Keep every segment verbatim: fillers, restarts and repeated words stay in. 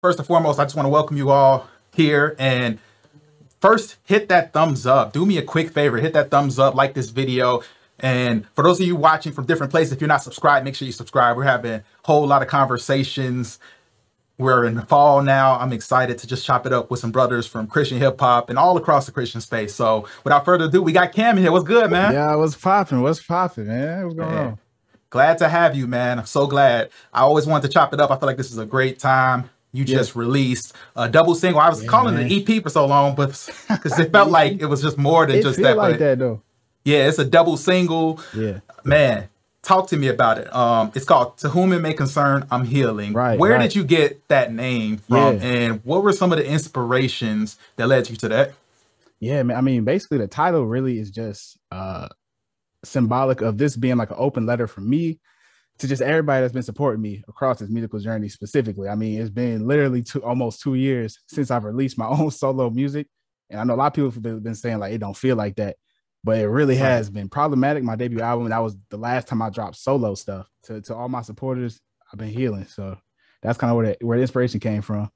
First and foremost, I just want to welcome you all here, and first, hit that thumbs up. Do me a quick favor, hit that thumbs up, like this video. And for those of you watching from different places, if you're not subscribed, make sure you subscribe. We're having a whole lot of conversations. We're in the fall now. I'm excited to just chop it up with some brothers from Christian hip hop and all across the Christian space. So without further ado, we got Kham in here. What's good, man? Yeah, what's popping? What's popping, man? What's going man. on? Glad to have you, man. I'm so glad. I always wanted to chop it up. I feel like this is a great time. You yeah. just released a double single. I was yeah, calling man. it an E P for so long, but because it felt like it was just more than it just that. Like but that though. Yeah, it's a double single. Yeah, man. Talk to me about it. Um, it's called To Whom It May Concern, I'm Healing. Right. Where right. did you get that name from? Yeah. And what were some of the inspirations that led you to that? Yeah, man. I mean, basically the title really is just uh, symbolic of this being like an open letter from me to just everybody that's been supporting me across this musical journey specifically. I mean, it's been literally two, almost two years since I've released my own solo music. And I know a lot of people have been saying like, it don't feel like that. But it really has been problematic. My debut album, that was the last time I dropped solo stuff. To, to all my supporters, I've been healing. So that's kind of where the, where the inspiration came from.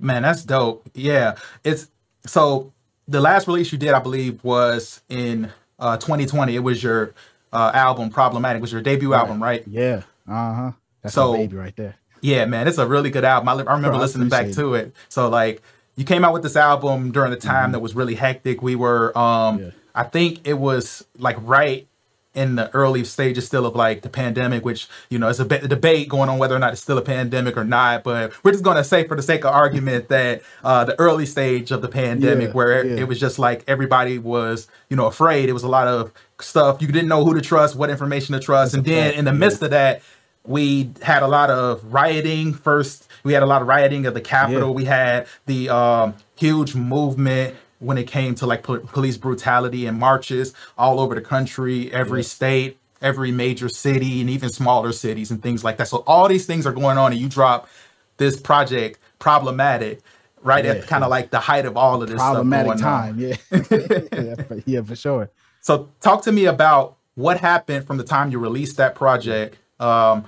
Man, that's dope. Yeah. It's so the last release you did, I believe, was in uh, twenty twenty. It was your uh, album, Problematic. It was your debut right. album, right? Yeah. Uh-huh. That's so, my baby right there. Yeah, man. It's a really good album. I, I remember Bro, listening I back it. to it. So, like, you came out with this album during the time mm-hmm. that was really hectic. We were... um. Yeah. I think it was like right in the early stages still of like the pandemic, which, you know, it's a debate going on whether or not it's still a pandemic or not. But we're just going to say for the sake of argument that uh, the early stage of the pandemic yeah, where yeah. it was just like everybody was, you know, afraid. It was a lot of stuff. You didn't know who to trust, what information to trust. That's and then in the midst yeah. of that, we had a lot of rioting first. We had a lot of rioting at the Capitol. Yeah. We had the um, huge movement when it came to like pol police brutality and marches all over the country, every yeah. state, every major city, and even smaller cities and things like that. So all these things are going on and you drop this project, Problematic, right? Yeah, at kind of yeah. like the height of all of this problematic stuff going time. On. Yeah. yeah, for, yeah, for sure. So talk to me about what happened from the time you released that project um,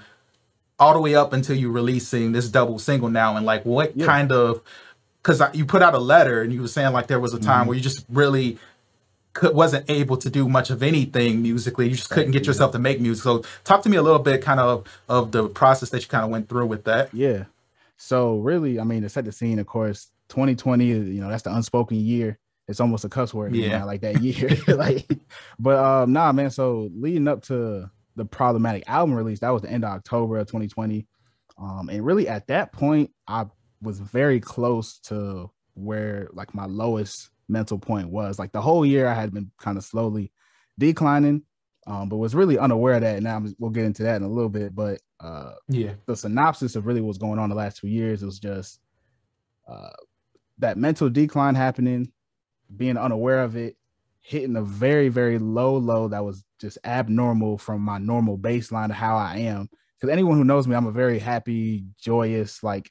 all the way up until you releasing this double single now, and like what yeah. kind of, because you put out a letter and you were saying like there was a time mm-hmm. where you just really could, wasn't able to do much of anything musically. You just couldn't get yourself to make music. So talk to me a little bit kind of of the process that you kind of went through with that. Yeah. So really, I mean, to set the scene, of course, twenty twenty, you know, that's the unspoken year. It's almost a cuss word. Yeah. You know, like that year. like, But um, nah, man. So leading up to the Problematic album release, that was the end of October of twenty twenty. Um, and really at that point, I was very close to where like my lowest mental point was. Like the whole year I had been kind of slowly declining, um, but was really unaware of that. And now we'll get into that in a little bit, but uh, yeah, the synopsis of really what's going on the last two years was just uh, that mental decline happening, being unaware of it, hitting a very, very low low that was just abnormal from my normal baseline of how I am. Because anyone who knows me, I'm a very happy, joyous, like,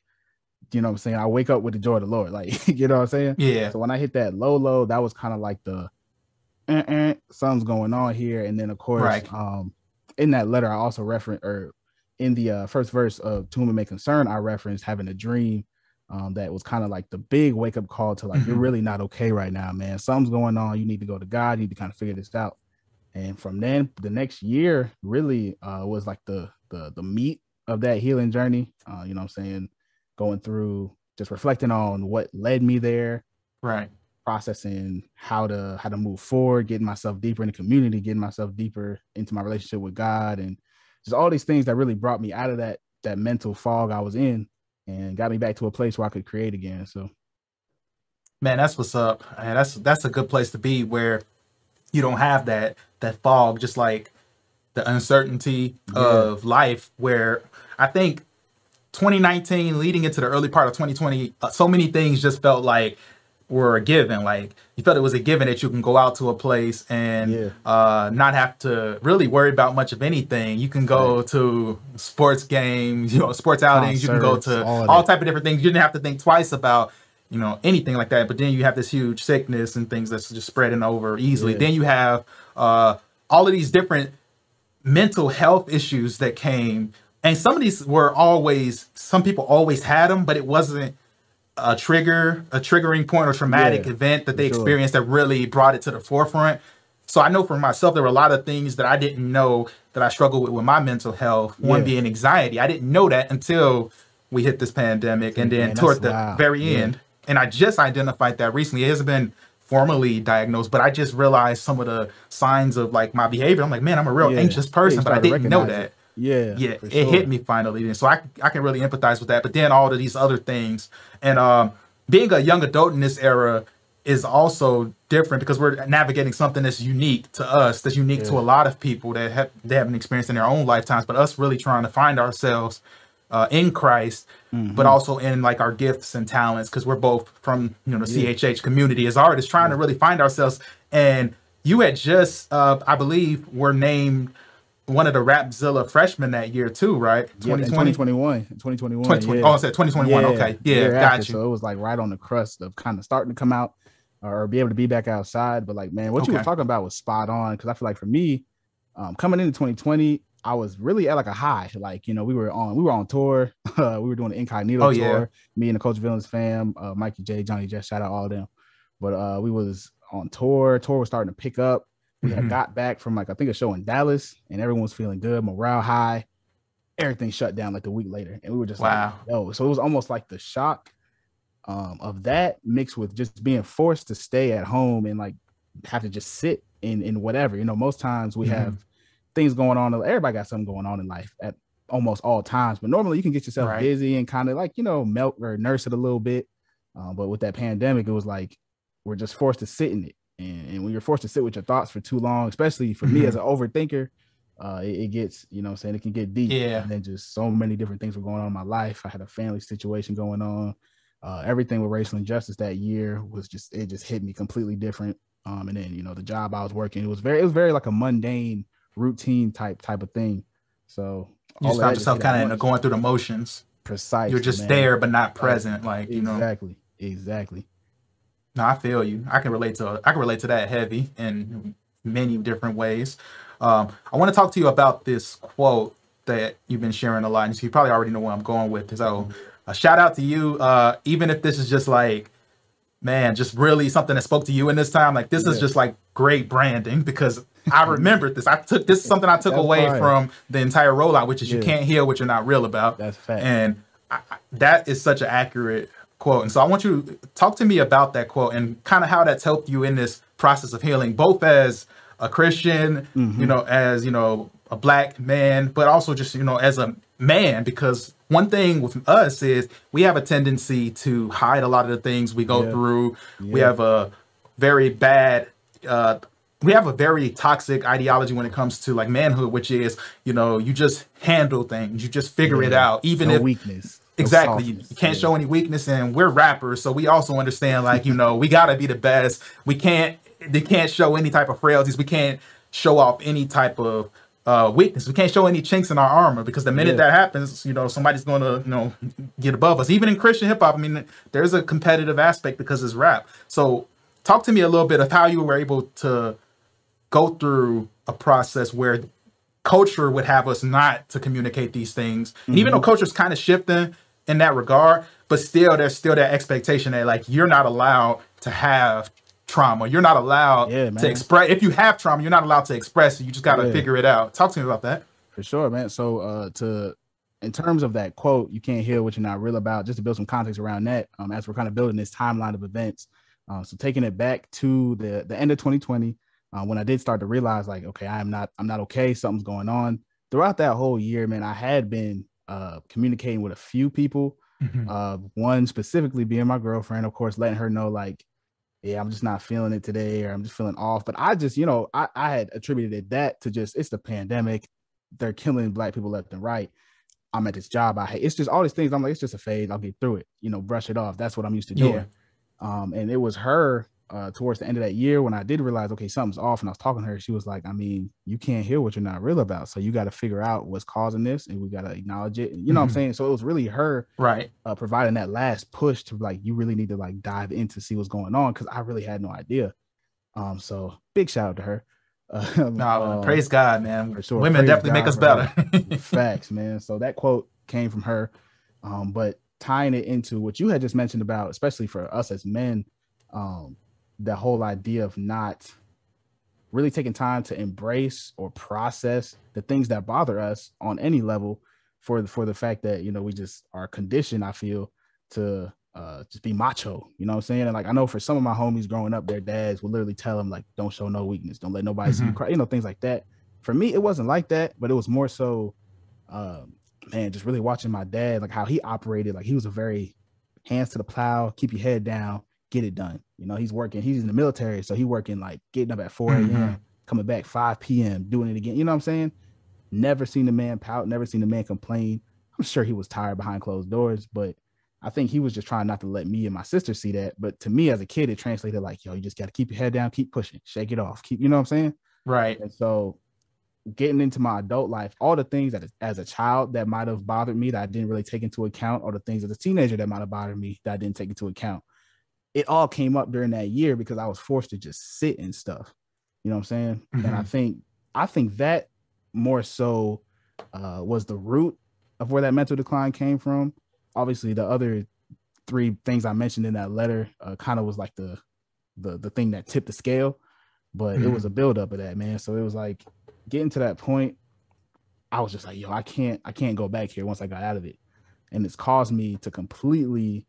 you know what I'm saying? I wake up with the joy of the Lord. Like, you know what I'm saying? Yeah. So when I hit that low, low, that was kind of like the, eh, eh, something's going on here. And then of course, right. um, in that letter, I also referenced, or in the uh, first verse of To Whom It May Concern, I referenced having a dream um, that was kind of like the big wake up call to like, mm-hmm. you're really not okay right now, man. Something's going on. You need to go to God. You need to kind of figure this out. And from then the next year really uh, was like the, the, the meat of that healing journey. Uh, you know what I'm saying? Going through, just reflecting on what led me there, right? Processing how to how to move forward, getting myself deeper in the community, getting myself deeper into my relationship with God, and just all these things that really brought me out of that that mental fog I was in, and got me back to a place where I could create again. So, man, that's what's up, and that's that's a good place to be where you don't have that that fog, just like the uncertainty yeah. of life. Where I think twenty nineteen leading into the early part of twenty twenty, uh, so many things just felt like were a given. Like you felt it was a given that you can go out to a place and yeah. uh, not have to really worry about much of anything. You can go right. to sports games, you know, sports outings. Concerts, you can go to all, all type of different things. You didn't have to think twice about, you know, anything like that. But then you have this huge sickness and things that's just spreading over easily. Yeah. Then you have uh, all of these different mental health issues that came And some of these were always, some people always had them, but it wasn't a trigger, a triggering point or traumatic yeah, event that they sure. experienced that really brought it to the forefront. So I know for myself, there were a lot of things that I didn't know that I struggled with with my mental health, yeah. one being anxiety. I didn't know that until we hit this pandemic and then Man, toward the wild. very yeah. end. And I just identified that recently. It has been formally diagnosed, but I just realized some of the signs of like my behavior. I'm like, man, I'm a real yeah. anxious person, yeah, but I didn't know that. It. Yeah, yeah, it sure. hit me finally. And so I, I can really empathize with that. But then all of these other things, and um, being a young adult in this era is also different because we're navigating something that's unique to us, that's unique yeah. to a lot of people that have they haven't experienced in their own lifetimes. But us really trying to find ourselves uh, in Christ. Mm-hmm. But also in like our gifts and talents, because we're both from, you know, the yeah. C H H community as artists, trying yeah. to really find ourselves. And you had just, uh, I believe, were named one of the Rapzilla freshmen that year too, right? twenty twenty, twenty twenty-one, twenty twenty-one. Yeah. Oh, I said twenty twenty-one. Yeah. Okay, yeah, got after, you. So it was like right on the crust of kind of starting to come out or be able to be back outside. But like, man, what okay. you were talking about was spot on, because I feel like for me, um, coming into twenty twenty. I was really at like a high, like, you know, we were on, we were on tour. Uh, we were doing the Incognito oh, tour, yeah. me and the Culture Villains fam, uh, Mikey J, Johnny Jess, shout out all of them. But uh, we was on tour, tour was starting to pick up. We mm-hmm. had got back from like, I think a show in Dallas, and everyone was feeling good, morale high, everything shut down like a week later. And we were just wow. like, yo. So it was almost like the shock um, of that mixed with just being forced to stay at home and like have to just sit in, in whatever, you know, most times we mm-hmm. have things going on. Everybody got something going on in life at almost all times, but normally you can get yourself right. busy and kind of like, you know, melt or nurse it a little bit. Uh, but with that pandemic, it was like, we're just forced to sit in it. And, and when you're forced to sit with your thoughts for too long, especially for mm-hmm. me as an overthinker, uh, it, it gets, you know what I'm saying? It can get deep. Yeah. And then just so many different things were going on in my life. I had a family situation going on. Uh, everything with racial injustice that year was just, it just hit me completely different. Um, and then, you know, the job I was working, it was very, it was very like a mundane routine type type of thing. So you stop yourself kind of going through the motions. Precise. You're just man. there but not present. Like, you know. Exactly. Exactly. No, I feel you. I can relate to I can relate to that heavy in many different ways. Um, I want to talk to you about this quote that you've been sharing a lot, and so you probably already know where I'm going with. So a shout out to you. Uh, even if this is just like, man, just really something that spoke to you in this time. Like this yeah. is just like great branding, because I remembered this. I took this is something I took That's away fire. from the entire rollout, which is yeah. you can't heal what you're not real about. That's fact. And I, that is such an accurate quote. And so I want you to talk to me about that quote and kind of how that's helped you in this process of healing, both as a Christian, mm-hmm. you know, as, you know, a black man, but also just, you know, as a man, because one thing with us is we have a tendency to hide a lot of the things we go yeah. through. Yeah. We have a very bad, uh, we have a very toxic ideology when it comes to like manhood, which is, you know, you just handle things, you just figure yeah. it out, even no if weakness, exactly, no you can't yeah. show any weakness. And we're rappers, so we also understand, like, you know, we gotta be the best. We can't, they can't show any type of frailties. We can't show off any type of uh, weakness. We can't show any chinks in our armor, because the minute yeah. that happens, you know, somebody's gonna, you know, get above us. Even in Christian hip hop, I mean, there's a competitive aspect because it's rap. So talk to me a little bit of how you were able to go through a process where culture would have us not to communicate these things. And mm-hmm. even though culture's kind of shifting in that regard, but still there's still that expectation that like, you're not allowed to have trauma. You're not allowed yeah, to express. If you have trauma, you're not allowed to express it. You just got to yeah. figure it out. Talk to me about that. For sure, man. So uh, to, in terms of that quote, you can't hear what you're not real about, just to build some context around that, um, as we're kind of building this timeline of events. Uh, so taking it back to the, the end of twenty twenty, Uh, when I did start to realize, like, okay, I'm not, I'm not okay. Something's going on. Throughout that whole year, man, I had been uh, communicating with a few people. Mm-hmm. Uh, one specifically being my girlfriend, of course, letting her know, like, yeah, I'm just not feeling it today, or I'm just feeling off. But I just, you know, I, I had attributed that to just, it's the pandemic. They're killing black people left and right. I'm at this job I hate. It's just all these things. I'm like, it's just a phase. I'll get through it. You know, brush it off. That's what I'm used to doing. Yeah. Um, and it was her. Uh, towards the end of that year, when I did realize, okay, something's off, and I was talking to her, she was like, I mean, you can't hear what you're not real about, so you got to figure out what's causing this, and we got to acknowledge it. And you know mm-hmm. what I'm saying? So it was really her right uh, providing that last push to like, you really need to like dive in to see what's going on, because I really had no idea. Um, so big shout out to her. Um, nah, um, praise God, man. For sure. Women definitely God, make us better. Facts, man. So that quote came from her, um, but tying it into what you had just mentioned about, especially for us as men, um, the whole idea of not really taking time to embrace or process the things that bother us on any level, for the, for the fact that, you know, we just are conditioned, I feel, to uh, just be macho, you know what I'm saying? And like, I know for some of my homies growing up, their dads would literally tell them like, don't show no weakness. Don't let nobody mm-hmm. see you cry, you know, things like that. For me, it wasn't like that, but it was more so, um, man, just really watching my dad, like how he operated. Like he was a very hands to the plow, keep your head down, get it done. You know, he's working, he's in the military. So he working like getting up at four a.m., mm-hmm. coming back five p.m., doing it again. You know what I'm saying? Never seen the man pout, never seen the man complain. I'm sure he was tired behind closed doors, but I think he was just trying not to let me and my sister see that. But to me as a kid, it translated like, yo, you just got to keep your head down, keep pushing, shake it off, keep, you know what I'm saying? Right. And so getting into my adult life, all the things that as a child that might have bothered me that I didn't really take into account, or the things as a teenager that might have bothered me that I didn't take into account, it all came up during that year because I was forced to just sit and stuff. You know what I'm saying? Mm-hmm. And I think, I think that more so uh, was the root of where that mental decline came from. Obviously the other three things I mentioned in that letter uh, kind of was like the, the, the thing that tipped the scale, but mm-hmm. it was a buildup of that, man. So it was like getting to that point, I was just like, yo, I can't, I can't go back here once I got out of it. And it's caused me to completely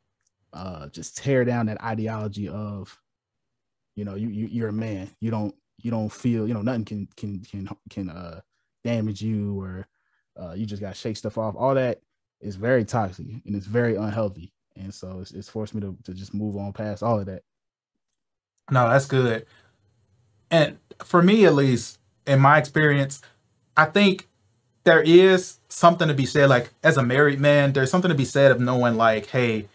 Uh, just tear down that ideology of, you know, you, you you're a man. You don't you don't feel, you know, nothing can can can can uh, damage you, or uh, you just gotta shake stuff off. All that is very toxic and it's very unhealthy. And so it's, it's forced me to to just move on past all of that. No, that's good. And for me, at least in my experience, I think there is something to be said. Like as a married man, there's something to be said of knowing, like, hey,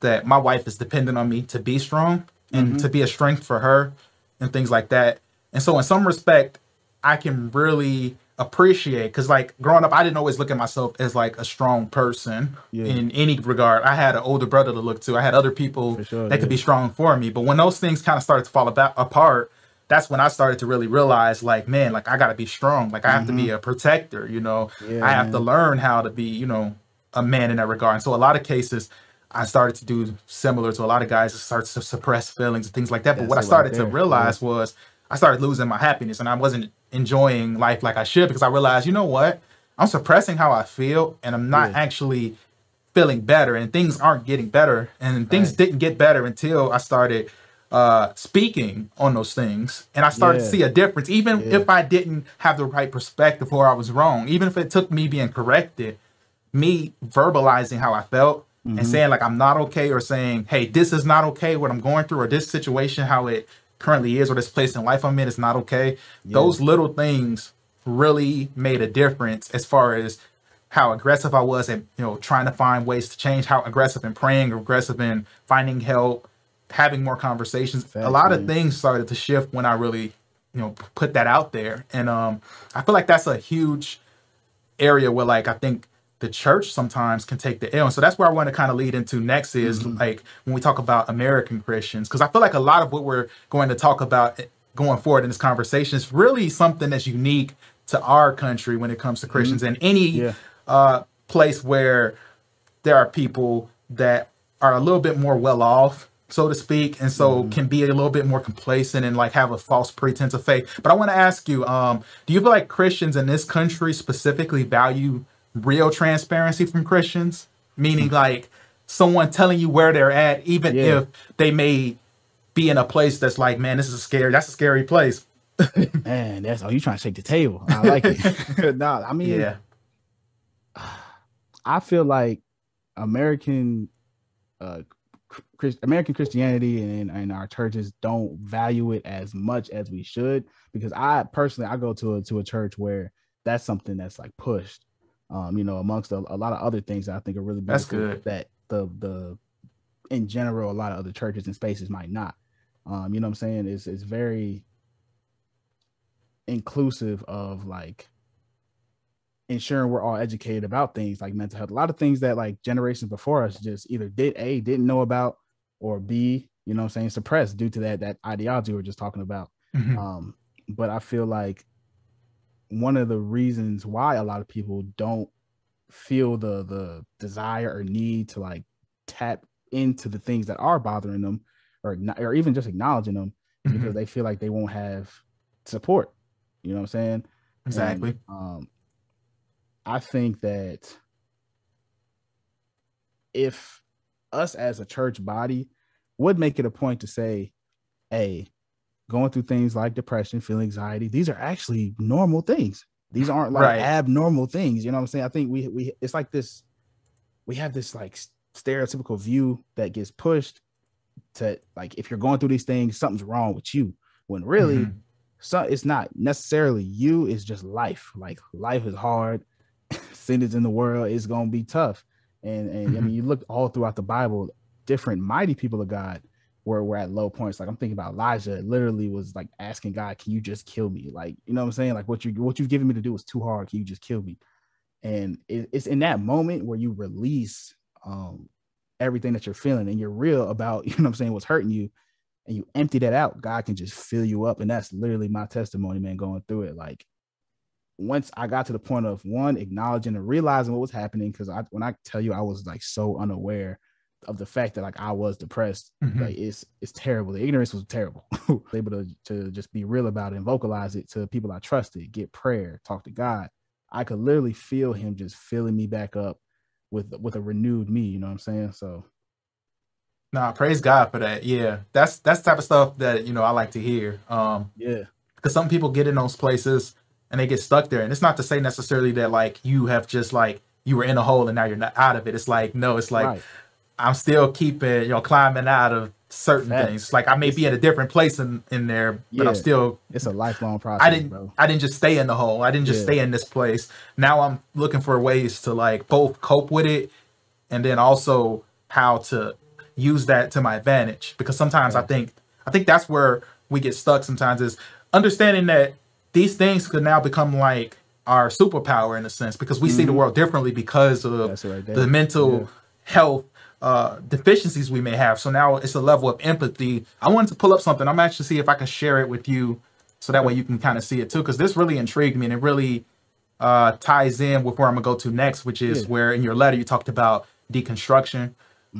that my wife is dependent on me to be strong and mm-hmm. to be a strength for her and things like that. And so in some respect, I can really appreciate, because like growing up, I didn't always look at myself as like a strong person yeah. in any regard. I had an older brother to look to. I had other people sure, that yeah. could be strong for me. But when those things kind of started to fall about, apart, that's when I started to really realize, like, man, like I got to be strong. Like I have mm-hmm. to be a protector, you know, yeah, I have man. to learn how to be, you know, a man in that regard. And so a lot of cases, I started to do similar to a lot of guys that starts to suppress feelings and things like that. But That's what I started right to realize yeah. was I started losing my happiness and I wasn't enjoying life like I should, because I realized, you know what, I'm suppressing how I feel and I'm not yeah. actually feeling better, and things aren't getting better. And things right. didn't get better until I started uh, speaking on those things. And I started yeah. to see a difference, even yeah. if I didn't have the right perspective or I was wrong, even if it took me being corrected, me verbalizing how I felt, and mm-hmm. saying like, I'm not okay, or saying, hey, this is not okay, what I'm going through, or this situation, how it currently is, or this place in life I'm in is not okay. Yeah. Those little things really made a difference as far as how aggressive I was at, you know, trying to find ways to change, how aggressive in praying, or aggressive in finding help, having more conversations. That's a lot man. of things started to shift when I really, you know, put that out there. And um, I feel like that's a huge area where, like, I think the church sometimes can take the L. And so that's where I want to kind of lead into next is mm-hmm. like when we talk about American Christians, because I feel like a lot of what we're going to talk about going forward in this conversation is really something that's unique to our country when it comes to Christians mm-hmm. and any yeah. uh, place where there are people that are a little bit more well off, so to speak. And so mm-hmm. can be a little bit more complacent and like have a false pretense of faith. But I want to ask you, um, do you feel like Christians in this country specifically value real transparency from Christians, meaning like someone telling you where they're at, even yeah. if they may be in a place that's like, man, this is a scary, that's a scary place. Man, that's all, oh, you trying to shake the table. I like it. No, I mean, yeah. I feel like American, uh, Christ, American Christianity and, and our churches don't value it as much as we should, because I personally, I go to a, to a church where that's something that's like pushed. Um, you know, amongst a, a lot of other things that I think are really beautiful. That's good. That the the in general, a lot of other churches and spaces might not. Um, you know what I'm saying? It's it's very inclusive of like ensuring we're all educated about things like mental health. A lot of things that like generations before us just either did A, didn't know about, or B, you know what I'm saying, suppressed due to that that ideology we're just talking about. Mm-hmm. Um, But I feel like one of the reasons why a lot of people don't feel the the desire or need to like tap into the things that are bothering them, or or even just acknowledging them, mm-hmm. because they feel like they won't have support. You know what I'm saying? Exactly. And, um, I think that if us as a church body would make it a point to say, hey, going through things like depression, feeling anxiety, these are actually normal things. These aren't like right. abnormal things. You know what I'm saying? I think we, we, it's like this, we have this like stereotypical view that gets pushed to like, if you're going through these things, something's wrong with you. When really, mm-hmm. so it's not necessarily you, it's just life. Like life is hard. Sin is in the world. It's going to be tough. And, and mm-hmm. I mean, you look all throughout the Bible, different mighty people of God were, were at low points. Like I'm thinking about Elijah literally was like asking God, can you just kill me? Like, you know what I'm saying? Like what you, what you've given me to do is too hard. Can you just kill me? And it, it's in that moment where you release um, everything that you're feeling and you're real about, you know what I'm saying, what's hurting you. And you empty that out, God can just fill you up. And that's literally my testimony, man, going through it. Like once I got to the point of one, acknowledging and realizing what was happening, because I, when I tell you, I was like so unaware of the fact that like I was depressed, mm-hmm. like it's it's terrible. The ignorance was terrible. I was able to, to just be real about it and vocalize it to people I trusted, get prayer, talk to God. I could literally feel him just filling me back up with, with a renewed me, you know what I'm saying? So. Nah, praise God for that. Yeah, that's that's the type of stuff that, you know, I like to hear. Um, yeah, because some people get in those places and they get stuck there. And it's not to say necessarily that, like, you have just like you were in a hole and now you're not out of it. It's like, no, it's like right. I'm still keeping, you know, climbing out of certain Facts. Things. Like I may it's, be at a different place in, in there, yeah, but I'm still. It's a lifelong process. I didn't bro. I didn't just stay in the hole. I didn't just yeah. stay in this place. Now I'm looking for ways to like both cope with it and then also how to use that to my advantage, because sometimes yeah. I think I think that's where we get stuck sometimes, is understanding that these things could now become like our superpower in a sense, because we mm-hmm. see the world differently because of right the mental yeah. health uh, deficiencies we may have. So now it's a level of empathy. I wanted to pull up something. I'm actually see if I can share it with you so that way you can kind of see it too, because this really intrigued me and it really uh, ties in with where I'm gonna go to next, which is yeah. where in your letter you talked about deconstruction.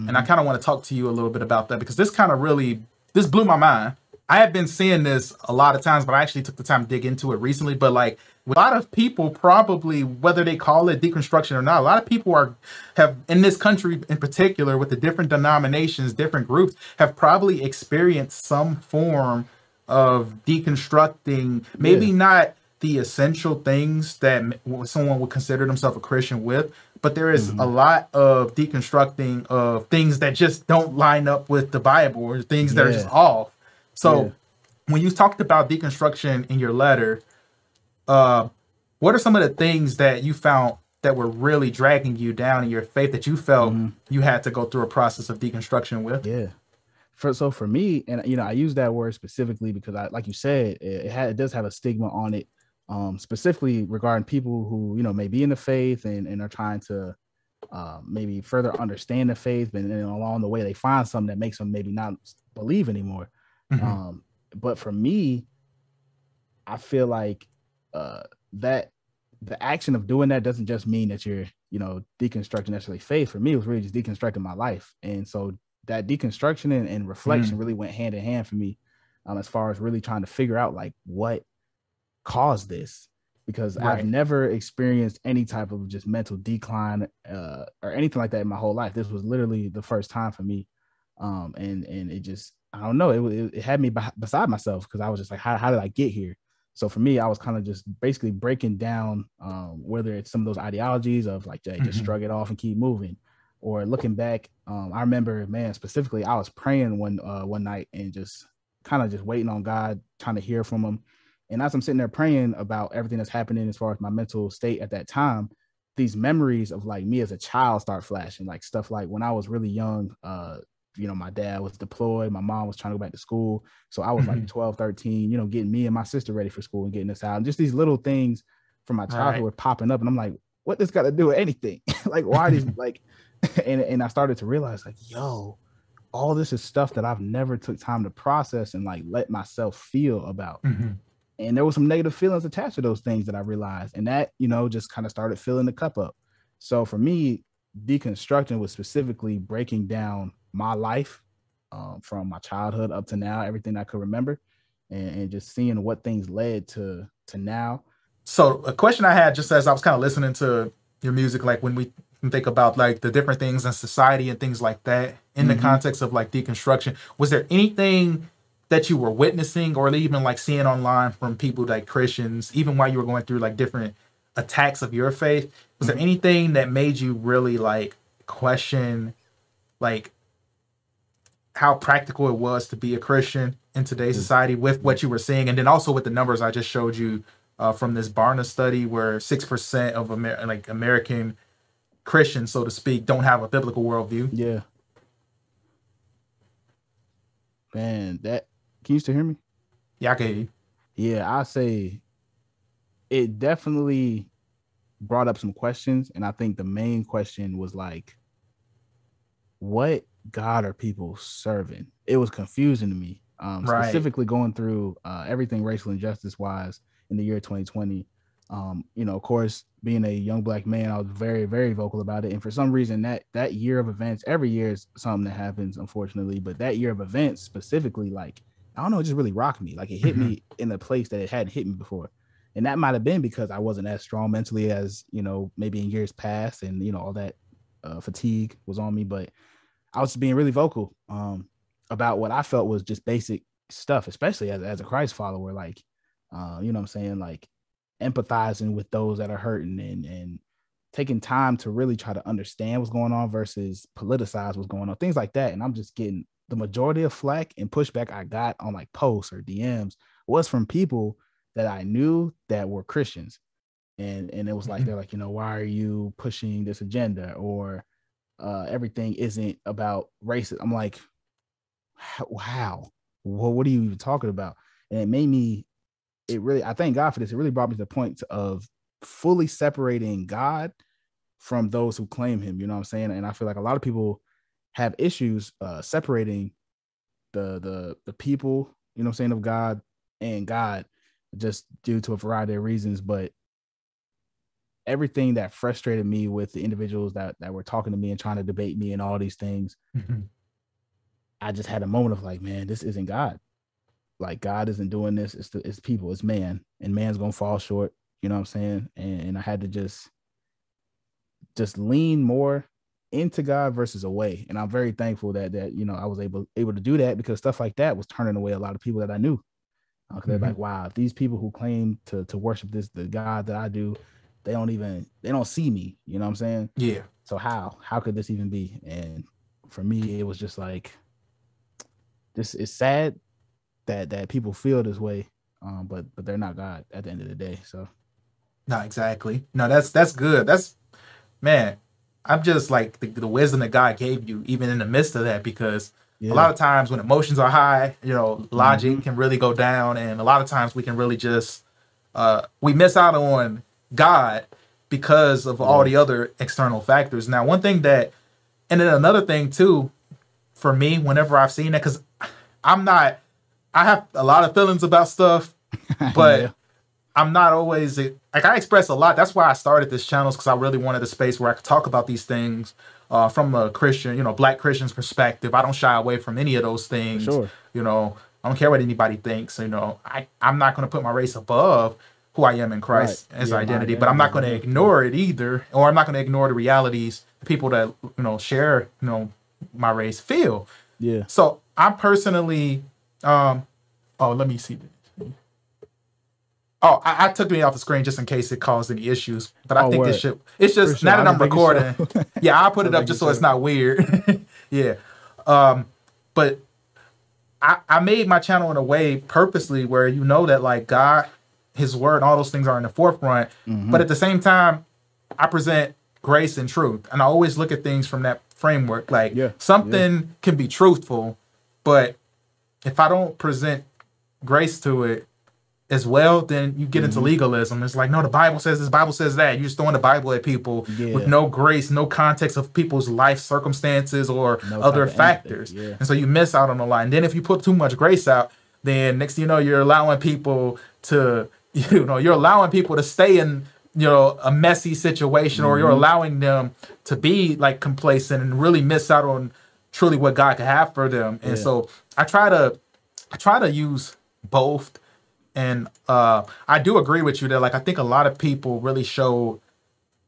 And I kind of want to talk to you a little bit about that, because this kind of really, this blew my mind. I have been seeing this a lot of times, but I actually took the time to dig into it recently. But like a lot of people probably, whether they call it deconstruction or not, a lot of people are, have in this country in particular with the different denominations, different groups have probably experienced some form of deconstructing, maybe yeah. not the essential things that someone would consider themselves a Christian with, but there is mm-hmm. a lot of deconstructing of things that just don't line up with the Bible or things yeah. that are just off. So yeah. when you talked about deconstruction in your letter, uh, what are some of the things that you found that were really dragging you down in your faith that you felt mm-hmm. you had to go through a process of deconstruction with? Yeah. For, so for me, and you know, I use that word specifically because I, like you said, it, it, had, it does have a stigma on it. Um, specifically regarding people who, you know, may be in the faith and, and are trying to uh, maybe further understand the faith, and, and along the way they find something that makes them maybe not believe anymore. Mm-hmm. Um, but for me, I feel like uh, that the action of doing that doesn't just mean that you're, you know, deconstructing necessarily faith. For me, it was really just deconstructing my life. And so that deconstruction and, and reflection mm-hmm. really went hand in hand for me um, as far as really trying to figure out like what cause this, because right. I've never experienced any type of just mental decline uh or anything like that in my whole life. This was literally the first time for me, um and and it just, I don't know, it, it had me be beside myself, because I was just like, how, how did I get here? So for me, I was kind of just basically breaking down um whether it's some of those ideologies of like, hey, just mm-hmm. shrug it off and keep moving, or looking back. um I remember, man, specifically I was praying one uh one night and just kind of just waiting on God, trying to hear from him. And as I'm sitting there praying about everything that's happening as far as my mental state at that time, these memories of like me as a child start flashing, like stuff like when I was really young, uh, you know, my dad was deployed, my mom was trying to go back to school. So I was mm-hmm. like twelve, thirteen, you know, getting me and my sister ready for school and getting us out. And just these little things from my childhood right. were popping up. And I'm like, what this got to do with anything? Like, why these like, and, and I started to realize like, yo, all this is stuff that I've never took time to process and like let myself feel about. Mm-hmm. And there were some negative feelings attached to those things that I realized. And that, you know, just kind of started filling the cup up. So for me, deconstructing was specifically breaking down my life um, from my childhood up to now, everything I could remember, and, and just seeing what things led to to now. So a question I had just as I was kind of listening to your music, like when we think about like the different things in society and things like that, in mm-hmm. the context of like deconstruction, was there anything that you were witnessing or even like seeing online from people like Christians, even while you were going through like different attacks of your faith? Was there anything that made you really like question like how practical it was to be a Christian in today's society with what you were seeing? And then also with the numbers I just showed you uh, from this Barna study where six percent of Amer like American Christians, so to speak, don't have a biblical worldview. Yeah. Man, that, can you still hear me? Yeah, I can hear you. Yeah, I say it definitely brought up some questions. And I think the main question was like, what God are people serving? It was confusing to me, um, right. specifically going through uh, everything racial injustice wise in the year twenty twenty. Um, you know, of course, being a young black man, I was very, very vocal about it. And for some reason that that year of events, every year is something that happens, unfortunately, but that year of events specifically, like, I don't know, it just really rocked me. Like it hit mm-hmm. me in a place that it hadn't hit me before. And that might've been because I wasn't as strong mentally as, you know, maybe in years past, and, you know, all that uh, fatigue was on me, but I was being really vocal um, about what I felt was just basic stuff, especially as, as a Christ follower, like, uh, you know what I'm saying? Like empathizing with those that are hurting and, and taking time to really try to understand what's going on versus politicize what's going on, things like that. And I'm just getting the majority of flack and pushback I got on like posts or D Ms was from people that I knew that were Christians. And, and it was like, they're like, you know, why are you pushing this agenda? Or uh, everything isn't about racism. I'm like, wow, well, what are you even talking about? And it made me, it really, I thank God for this. It really brought me to the point of fully separating God from those who claim him. You know what I'm saying? And I feel like a lot of people have issues uh, separating the, the, the people, you know what I'm saying, of God and God, just due to a variety of reasons. But everything that frustrated me with the individuals that, that were talking to me and trying to debate me and all these things, mm-hmm. I just had a moment of like, man, this isn't God. Like God isn't doing this. It's the, it's people, it's man, and man's going to fall short. You know what I'm saying? And, and I had to just, just lean more into God versus away. And I'm very thankful that, that, you know, I was able, able to do that, because stuff like that was turning away a lot of people that I knew. Because uh, they're mm-hmm. like, wow, these people who claim to to worship this the God that I do, they don't even they don't see me. You know what I'm saying? Yeah. So how how could this even be? And for me, it was just like, this is sad that that people feel this way, um, but but they're not God at the end of the day. So. No, exactly. No, that's that's good. That's, man, I'm just like the, the wisdom that God gave you, even in the midst of that, because. Yeah. A lot of times when emotions are high, you know, logic mm-hmm. can really go down. And a lot of times we can really just, uh, we miss out on God because of yeah. all the other external factors. Now, one thing that, and then another thing too, for me, whenever I've seen that, because I'm not, I have a lot of feelings about stuff, but yeah. I'm not always, like I express a lot. That's why I started this channel, because I really wanted a space where I could talk about these things. Uh, from a Christian, you know, black Christian's perspective, I don't shy away from any of those things. Sure. You know, I don't care what anybody thinks. You know, I, I'm not going to put my race above who I am in Christ right. as yeah, identity, but I'm not going to ignore it either. Or I'm not going to ignore the realities the people that, you know, share, you know, my race feel. Yeah. So I personally, um, oh, let me see this. Oh, I, I took me off the screen just in case it caused any issues. But I oh, think word. this should, it's just, sure. now that I'm recording, yeah, I'll put it up just so it's not weird. yeah. Um, but I, I made my channel in a way purposely where you know that like God, his word, all those things are in the forefront. Mm-hmm. But at the same time, I present grace and truth. And I always look at things from that framework. Like yeah. something yeah. can be truthful, but if I don't present grace to it, as well, then you get into mm-hmm. legalism. It's like, no, the Bible says this, Bible says that. You're just throwing the Bible at people yeah. with no grace, no context of people's life circumstances or no other factors. Yeah. And so you miss out on the line. And then if you put too much grace out, then next thing you know, you're allowing people to, you know, you're allowing people to stay in, you know, a messy situation, mm-hmm. or you're allowing them to be like complacent and really miss out on truly what God could have for them. And yeah. so I try to, I try to use both. And uh, I do agree with you that, like, I think a lot of people really show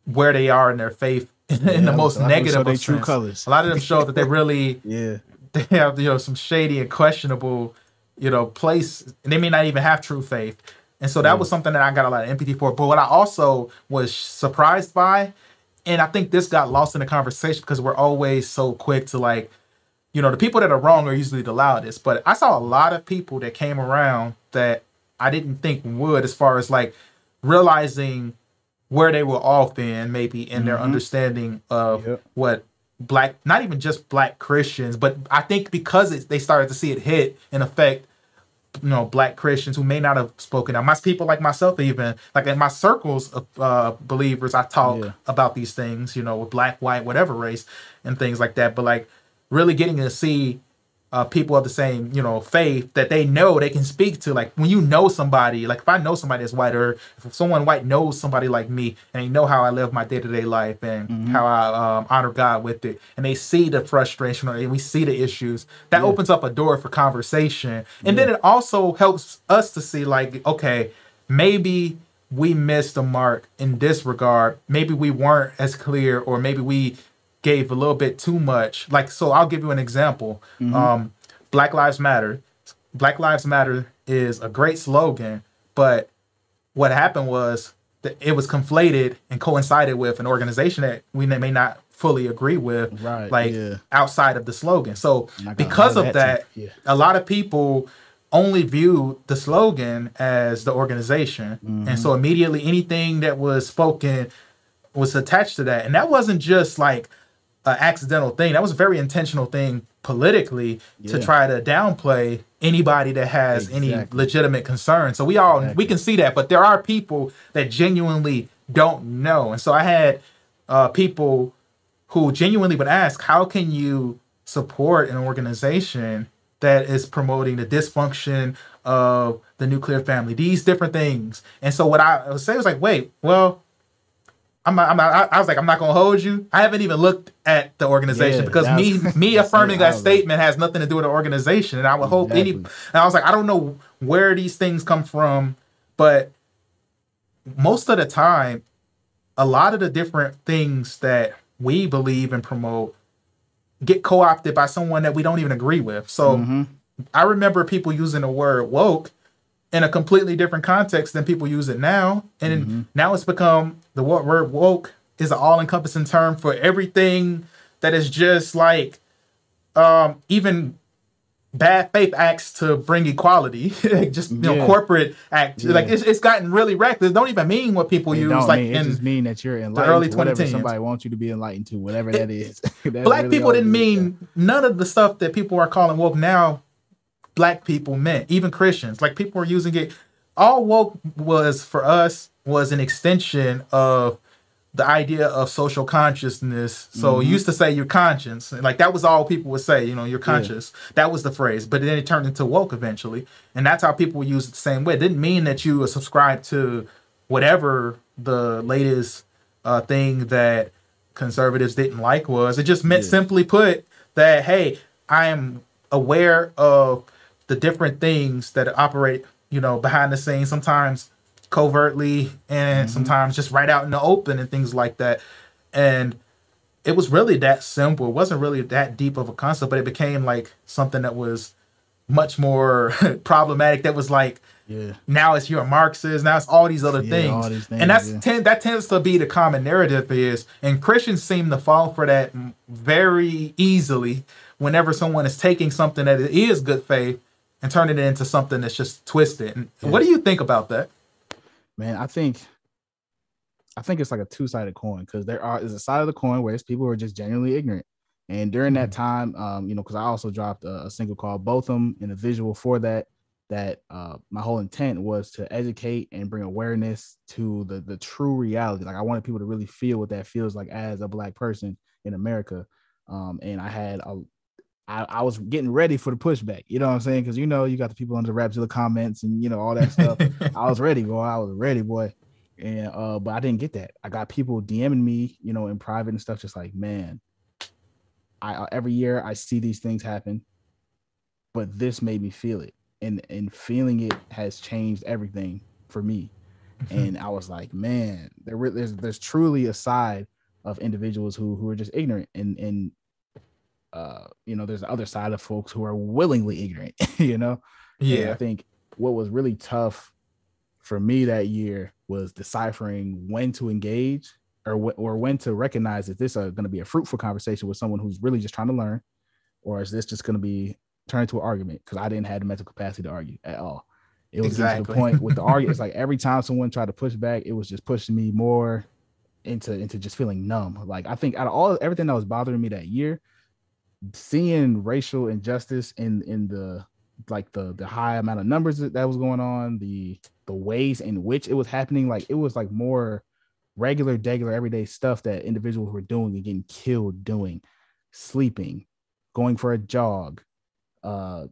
where they are in their faith in yeah, the most negative of true colors. A lot of them show that they really, yeah, they have, you know, some shady and questionable, you know, place. And they may not even have true faith. And so that yeah. was something that I got a lot of empathy for. But what I also was surprised by, and I think this got lost in the conversation because we're always so quick to, like, you know, the people that are wrong are usually the loudest. But I saw a lot of people that came around that I didn't think would, as far as like realizing where they were off in, maybe in mm-hmm. their understanding of yep. what black, not even just black Christians, but I think because it's, they started to see it hit and affect, you know, black Christians who may not have spoken out. My people like myself, even like in my circles of uh, believers, I talk yeah. about these things, you know, with black, white, whatever race and things like that. But like really getting to see Uh, people of the same, you know, faith that they know they can speak to. Like when you know somebody, like if I know somebody that's white, or if someone white knows somebody like me and they know how I live my day-to-day life and mm-hmm. how I um, honor God with it, and they see the frustration or we see the issues, that yeah. opens up a door for conversation. And yeah. then it also helps us to see like, okay, maybe we missed the mark in this regard. Maybe we weren't as clear, or maybe we gave a little bit too much. Like, so I'll give you an example. Mm-hmm. um, Black Lives Matter. Black Lives Matter is a great slogan, but what happened was that it was conflated and coincided with an organization that we may not fully agree with, right, like yeah. outside of the slogan. So because of that, that yeah. a lot of people only viewed the slogan as the organization. Mm-hmm. And so immediately anything that was spoken was attached to that. And that wasn't just like Uh, accidental thing. That was a very intentional thing politically yeah. to try to downplay anybody that has exactly. any legitimate concern. So we all exactly. we can see that, but there are people that genuinely don't know. And so I had uh, people who genuinely would ask, how can you support an organization that is promoting the dysfunction of the nuclear family, these different things? And so what I would say was like, wait, well, I'm not, I'm not, I was like, I'm not going to hold you. I haven't even looked at the organization yeah, because me was, me affirming that statement has nothing to do with the organization. And I would exactly. hope any, and I was like, I don't know where these things come from, but most of the time, a lot of the different things that we believe and promote get co-opted by someone that we don't even agree with. So mm-hmm. I remember people using the word woke in a completely different context than people use it now. And mm-hmm. now it's become, the word woke is an all-encompassing term for everything that is just like, um, even bad faith acts to bring equality, just you yeah. know, corporate act. Yeah. Like it's, it's gotten really reckless. It don't even mean what people it use. Don't like mean. It in just mean that you're enlightened. The early whatever somebody wants you to be enlightened to, whatever it, that is. That black really people didn't mean that. None of the stuff that people are calling woke now. Black people meant, even Christians, like people were using it. All woke was for us was an extension of the idea of social consciousness. So mm-hmm. you used to say your conscience, like that was all people would say, you know, your conscience. Yeah. That was the phrase, but then it turned into woke eventually. And that's how people would use it the same way. It didn't mean that you would subscribe to whatever the latest uh, thing that conservatives didn't like was. It just meant yeah. simply put that, hey, I am aware of the different things that operate, you know, behind the scenes, sometimes covertly and mm-hmm. sometimes just right out in the open and things like that. And it was really that simple. It wasn't really that deep of a concept, but it became like something that was much more problematic. That was like, yeah. now it's you're a Marxist, now it's all these other yeah, things. These things. And that's yeah. ten, that tends to be the common narrative is, and Christians seem to fall for that very easily whenever someone is taking something that is good faith and turning it into something that's just twisted. And yeah. what do you think about that? Man, I think I think it's like a two-sided coin, because there are is a side of the coin where it's people who are just genuinely ignorant. And during that time, um, you know, because I also dropped a, a single called Botham and a visual for that, that uh, my whole intent was to educate and bring awareness to the, the true reality. Like I wanted people to really feel what that feels like as a Black person in America. Um, and I had a I, I was getting ready for the pushback, you know what I'm saying? Because, you know, you got the people under the Rapzilla comments and, you know, all that stuff. I was ready, boy. I was ready, boy. And uh, but I didn't get that. I got people DMing me, you know, in private and stuff, just like, man, I every year I see these things happen, but this made me feel it. And, and feeling it has changed everything for me. And I was like, man, there, there's, there's truly a side of individuals who, who are just ignorant and, and, Uh, you know, there's the other side of folks who are willingly ignorant, you know? Yeah. And I think what was really tough for me that year was deciphering when to engage or, wh- or when to recognize that this is going to be a fruitful conversation with someone who's really just trying to learn, or is this just going to be turned into an argument? Because I didn't have the mental capacity to argue at all. It was exactly. to the point with the argument. It's like every time someone tried to push back, it was just pushing me more into, into just feeling numb. Like, I think out of all everything that was bothering me that year, seeing racial injustice in in the like the the high amount of numbers that, that was going on, the the ways in which it was happening, like it was like more regular, degular, everyday stuff that individuals were doing and getting killed doing, sleeping, going for a jog, uh,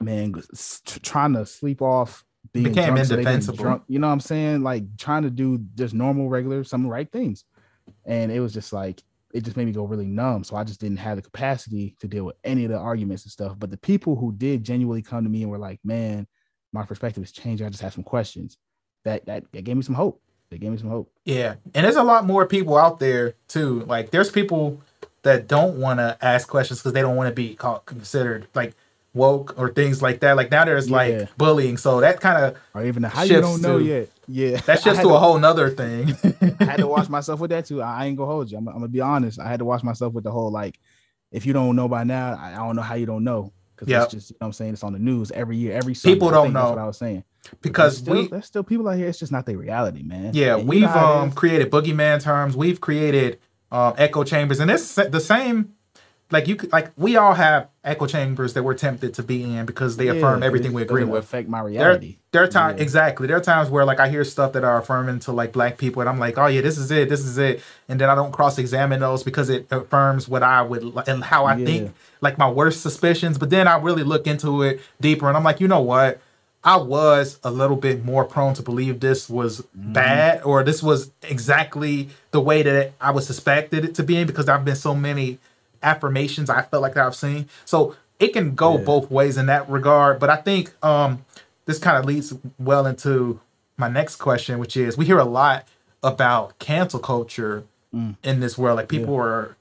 man, t- trying to sleep off being became drunk, indefensible. So drunk, you know what I'm saying? Like trying to do just normal, regular, some right things, and it was just like. It just made me go really numb. So I just didn't have the capacity to deal with any of the arguments and stuff. But the people who did genuinely come to me and were like, man, my perspective is changing. I just have some questions. That that, that gave me some hope. They gave me some hope. Yeah. And there's a lot more people out there too. Like there's people that don't want to ask questions because they don't want to be called, considered like woke or things like that. Like now there's yeah. like bullying. So that kind of or even the how you don't know to, yet. Yeah, that's just to, to a whole nother thing. I had to watch myself with that too. I ain't gonna hold you. I'm, I'm gonna be honest. I had to watch myself with the whole like, if you don't know by now, I, I don't know how you don't know because yep. that's just you know what I'm saying. It's on the news every year, every Sunday. People don't know. That's what I was saying because still, we there's still people out here. It's just not their reality, man. Yeah, and we've you know um created boogeyman terms. We've created um echo chambers, and it's the same. Like you, like we all have echo chambers that we're tempted to be in because they yeah, affirm everything we agree with. Affect my reality. There, there are times yeah. exactly. There are times where like I hear stuff that are affirming to like black people, and I'm like, oh yeah, this is it, this is it, and then I don't cross examine those because it affirms what I would and how I yeah. think, like my worst suspicions. But then I really look into it deeper, and I'm like, you know what? I was a little bit more prone to believe this was mm. bad, or this was exactly the way that I was suspected it to be in because I've been so many. Affirmations I felt like that I've seen. So it can go yeah. both ways in that regard. But I think um this kind of leads well into my next question, which is we hear a lot about cancel culture mm. in this world. Like people yeah. are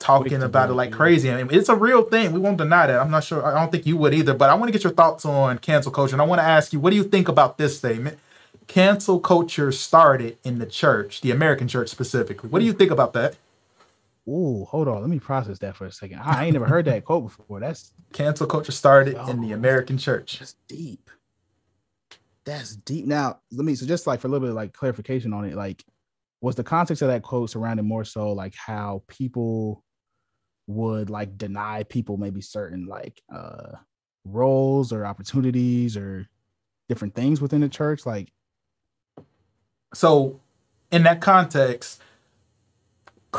talking Wait, about yeah, it like yeah. crazy. I mean, it's a real thing. We won't deny that. I'm not sure. I don't think you would either. But I want to get your thoughts on cancel culture. And I want to ask you, what do you think about this statement? Cancel culture started in the church, the American church specifically. What do you think about that? Ooh, hold on. Let me process that for a second. I ain't never heard that quote before. That's cancel culture started oh, in the American church. That's deep. That's deep. Now, let me so just like for a little bit of like clarification on it, like was the context of that quote surrounding more so like how people would like deny people maybe certain like uh roles or opportunities or different things within the church? Like so in that context.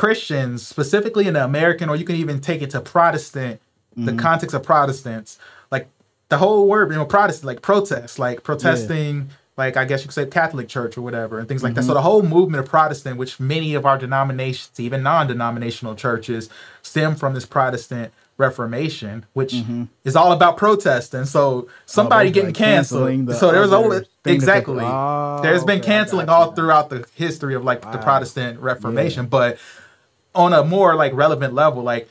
Christians, specifically in the American, or you can even take it to Protestant, mm-hmm. the context of Protestants, like the whole word, you know, Protestant, like protest, like protesting, yeah. like I guess you could say Catholic Church or whatever, and things like mm-hmm. that. So the whole movement of Protestant, which many of our denominations, even non-denominational churches, stem from this Protestant Reformation, which mm-hmm. is all about protesting. So somebody oh, getting like canceled. The so there's all exactly they, oh, there's been okay, canceling all now. Throughout the history of like wow. the Protestant Reformation, yeah. but. On a more like relevant level, like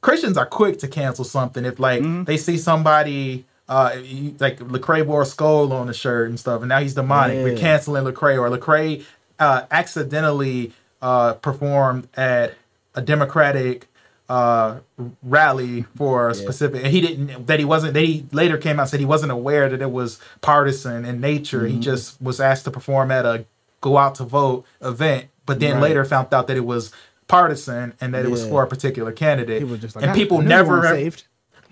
Christians are quick to cancel something if like mm-hmm. they see somebody uh like Lecrae wore a skull on the shirt and stuff, and now he's demonic. Yeah. We're canceling Lecrae, or Lecrae uh, accidentally uh, performed at a Democratic uh, rally for a yeah. specific, and he didn't that he wasn't. That he later came out and said he wasn't aware that it was partisan in nature. Mm-hmm. He just was asked to perform at a go out to vote event, but then right. later found out that it was. Partisan and that yeah. it was for a particular candidate. People just like, and people never saved.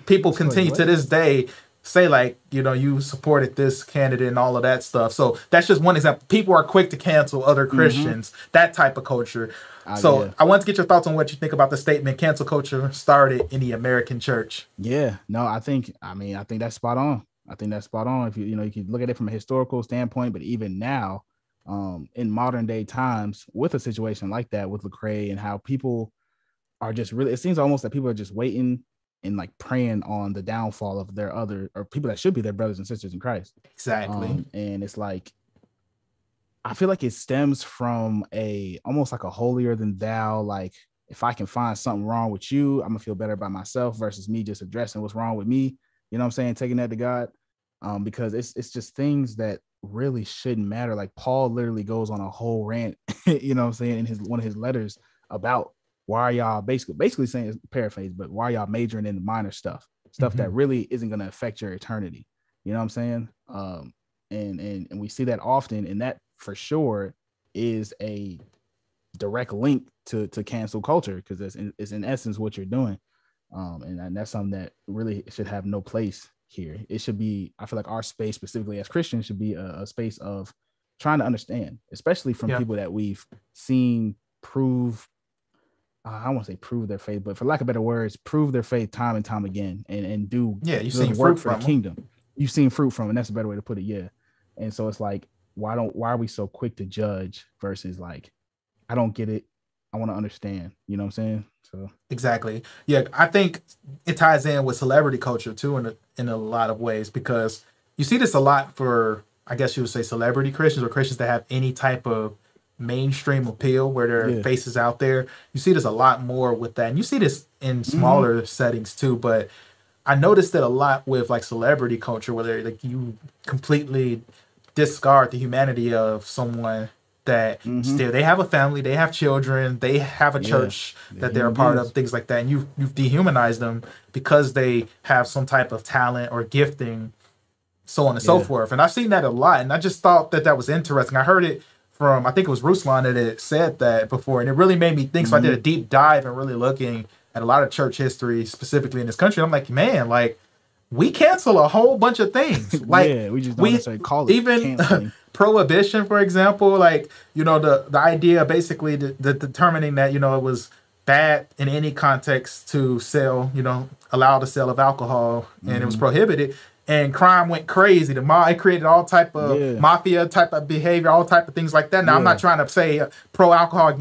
People so continue like, to this day say like, you know, you supported this candidate and all of that stuff. So that's just one example. People are quick to cancel other Christians, mm-hmm. that type of culture. I, so yeah. I want to get your thoughts on what you think about the statement, cancel culture started in the American church. Yeah, no, I think, I mean, I think that's spot on. I think that's spot on. If you, you know, you can look at it from a historical standpoint, but even now, um, in modern day times, with a situation like that, with Lecrae and how people are just really, it seems almost that people are just waiting and like preying on the downfall of their other, or people that should be their brothers and sisters in Christ. Exactly. Um, and it's like, I feel like it stems from a, almost like a holier than thou, like if I can find something wrong with you, I'm gonna feel better about myself versus me just addressing what's wrong with me. You know what I'm saying? Taking that to God. Um, because it's, it's just things that really shouldn't matter. Like Paul literally goes on a whole rant, you know what I'm saying? In his, one of his letters about why are y'all basically, basically saying, paraphrase, but why are y'all majoring in the minor stuff, stuff mm-hmm. that really isn't going to affect your eternity. You know what I'm saying? Um, and, and, and we see that often, and that for sure is a direct link to, to cancel culture, because it's in, it's in essence what you're doing. Um, and, and that's something that really should have no place here. It should be, I feel like our space specifically as Christians should be a, a space of trying to understand, especially from yeah. people that we've seen prove, uh, I don't want to say prove their faith, but for lack of better words, prove their faith time and time again, and, and do yeah, you've seen work for the kingdom. You've seen fruit from, and that's a better way to put it. Yeah. And so it's like, why don't, why are we so quick to judge versus like, I don't get it, I want to understand, you know what I'm saying? So exactly. Yeah, I think it ties in with celebrity culture too in a, in a lot of ways, because you see this a lot for, I guess you would say, celebrity Christians or Christians that have any type of mainstream appeal where their yeah. face is out there. You see this a lot more with that. And you see this in smaller mm-hmm. settings too, but I noticed that a lot with like celebrity culture, where like you completely discard the humanity of someone that mm-hmm. still, they have a family, they have children, they have a yeah. church that they're a part of, things like that. And you've, you've dehumanized them because they have some type of talent or gifting, so on and yeah. so forth. And I've seen that a lot. And I just thought that that was interesting. I heard it from, I think it was Ruslan that it said that before. And it really made me think. Mm-hmm. So I did a deep dive and really looking at a lot of church history, specifically in this country. I'm like, man, like, we cancel a whole bunch of things. Like yeah, we just don't necessarily call it even prohibition, for example, like, you know, the, the idea basically the, the determining that, you know, it was bad in any context to sell, you know, allow the sale of alcohol, and mm-hmm. it was prohibited, and crime went crazy. The mob, it created all type of yeah. mafia type of behavior, all type of things like that. Now, yeah. I'm not trying to say pro-alcohol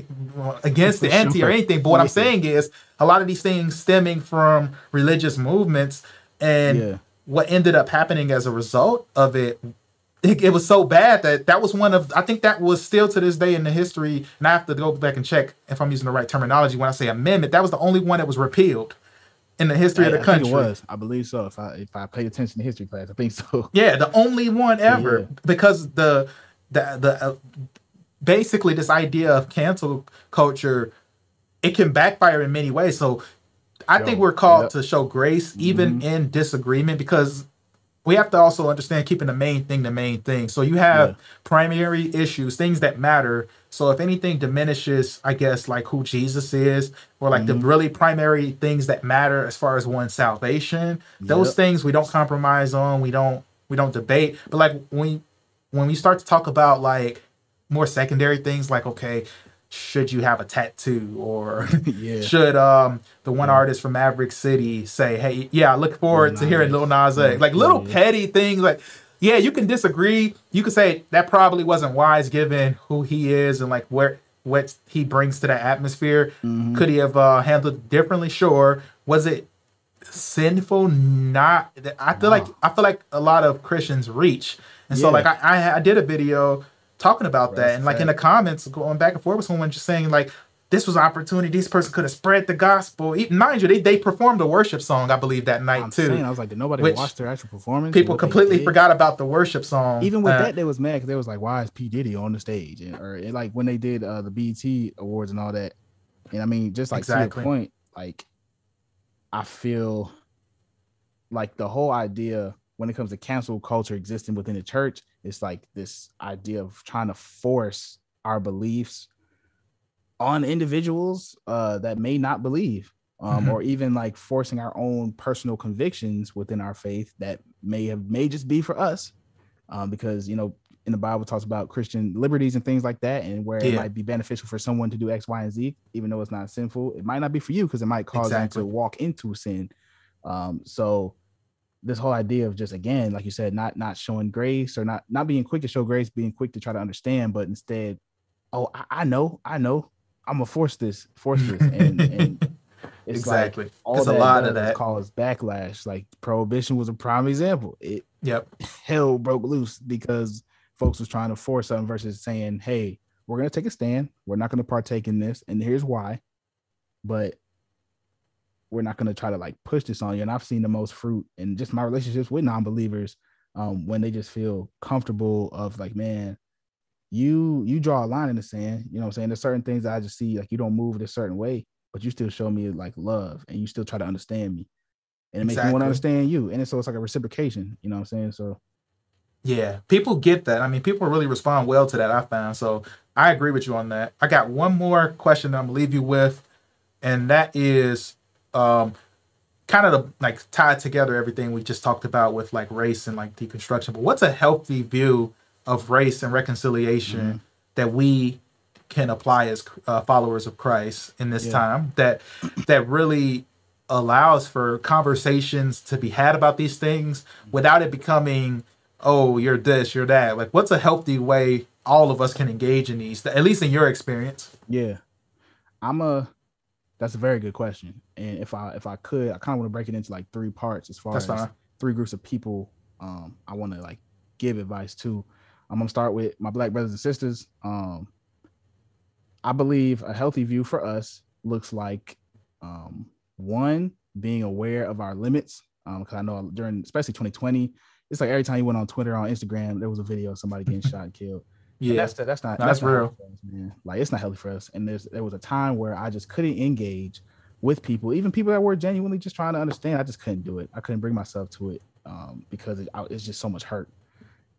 against the anti sure. or anything, but what yeah. I'm saying is a lot of these things stemming from religious movements. And yeah. what ended up happening as a result of it, it, it was so bad that that was one of, I think that was still to this day in the history, and I have to go back and check if I'm using the right terminology when I say amendment, that was the only one that was repealed in the history I, of the I country. Think it was. I believe so. If I, if I paid attention to history class, I think so. Yeah, the only one ever, yeah. because the, the, the uh, basically this idea of cancel culture, it can backfire in many ways. So I think we're called yep. to show grace even mm-hmm. in disagreement, because we have to also understand keeping the main thing the main thing. So you have yeah. primary issues, things that matter. So if anything diminishes, I guess, like who Jesus is, or like mm-hmm. the really primary things that matter as far as one's salvation, yep. those things we don't compromise on, we don't we don't debate. But like when when we start to talk about like more secondary things, like, okay, should you have a tattoo, or yeah. should um the one yeah. artist from Maverick City say, hey, yeah, I look forward Lil to hearing Lil Nas X. Like little yeah. petty things. Like, yeah, you can disagree. You can say that probably wasn't wise given who he is and like where what he brings to the atmosphere. Mm-hmm. Could he have uh, handled differently? Sure. Was it sinful? Not. I feel wow. like I feel like a lot of Christians reach. And yeah. so like I, I I did a video talking about right, that, and like right. in the comments going back and forth with someone just saying like, this was an opportunity, this person could have spread the gospel. Mind you, they, they performed a worship song, I believe, that night I'm too saying, I was like, did nobody watch their actual performance? People completely forgot about the worship song. Even with uh, that, they was mad because they was like, why is P Diddy on the stage? And, or and like when they did uh, the B E T awards and all that. And I mean, just like exactly. to your point, like I feel like the whole idea when it comes to cancel culture existing within the church, it's like this idea of trying to force our beliefs on individuals uh, that may not believe, um, mm-hmm. or even like forcing our own personal convictions within our faith that may have may just be for us, um, because, you know, in the Bible talks about Christian liberties and things like that, and where yeah. it might be beneficial for someone to do X, Y, and Z, even though it's not sinful. It might not be for you because it might cause exactly. them to walk into sin. Um, so this whole idea of just, again, like you said, not not showing grace or not not being quick to show grace, being quick to try to understand, but instead, oh, I, I know, I know, I'm gonna force this, force this, and, and it's exactly like all that a lot of that caused backlash. Like Prohibition was a prime example. It yep hell broke loose because folks was trying to force something versus saying, hey, we're gonna take a stand. We're not gonna partake in this, and here's why. But we're not going to try to like push this on you. And I've seen the most fruit in just my relationships with non-believers um, when they just feel comfortable of like, man, you, you draw a line in the sand. You know what I'm saying? There's certain things that I just see, like you don't move in a certain way, but you still show me like love and you still try to understand me, and it makes exactly. me want to understand you. And so it's like a reciprocation, you know what I'm saying? So yeah, people get that. I mean, people really respond well to that, I found. So I agree with you on that. I got one more question that I'm gonna leave you with. And that is, Um, kind of the, like tied together everything we just talked about with like race and like deconstruction, but what's a healthy view of race and reconciliation mm-hmm. that we can apply as uh, followers of Christ in this yeah. time that that really allows for conversations to be had about these things without it becoming, oh, you're this, you're that. Like, what's a healthy way all of us can engage in these, at least in your experience? Yeah, I'm a That's a very good question. And if I if I could, I kind of want to break it into like three parts as far That's as fine. three groups of people um, I want to like give advice to. I'm going to start with my Black brothers and sisters. Um, I believe a healthy view for us looks like, um, one, being aware of our limits. Because um, I know during, especially twenty twenty, it's like every time you went on Twitter or on Instagram, there was a video of somebody getting shot and killed. Yeah, and that's that's not no, that's, that's not real, us, man. Like, it's not healthy for us. And there's there was a time where I just couldn't engage with people, even people that were genuinely just trying to understand. I just couldn't do it. I couldn't bring myself to it um, because it, I, it's just so much hurt.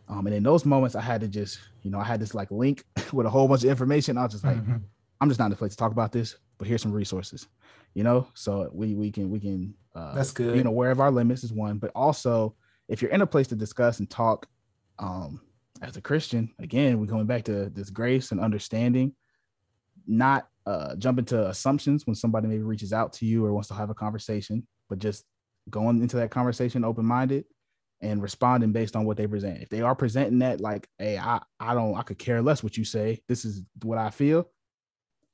Um, and in those moments, I had to just, you know, I had this like link with a whole bunch of information. I was just like, mm-hmm. I'm just not in the place to talk about this, but here's some resources, you know. So we we can we can uh, that's good. Being aware of our limits is one, but also if you're in a place to discuss and talk. Um, As a Christian, again, we're going back to this grace and understanding, not uh, jumping to assumptions when somebody maybe reaches out to you or wants to have a conversation, but just going into that conversation open-minded and responding based on what they present. If they are presenting that like, hey, I, I don't, I could care less what you say, this is what I feel,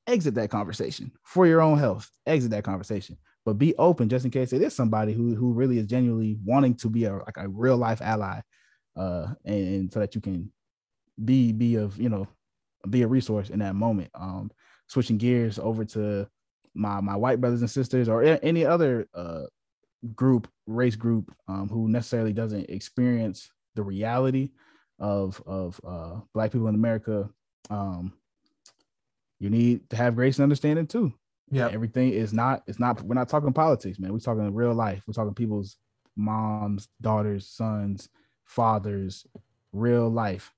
exit that conversation for your own health, exit that conversation, but be open just in case it is somebody who, who really is genuinely wanting to be a like a real life ally. Uh, and, and so that you can be be of, you know, be a resource in that moment. Um, switching gears over to my my white brothers and sisters or a, any other uh, group, race group, um, who necessarily doesn't experience the reality of of uh, Black people in America. Um, you need to have grace and understanding too. Yeah, everything is not it's not we're not talking politics, man. We're talking real life. We're talking people's moms, daughters, sons, fathers, real life.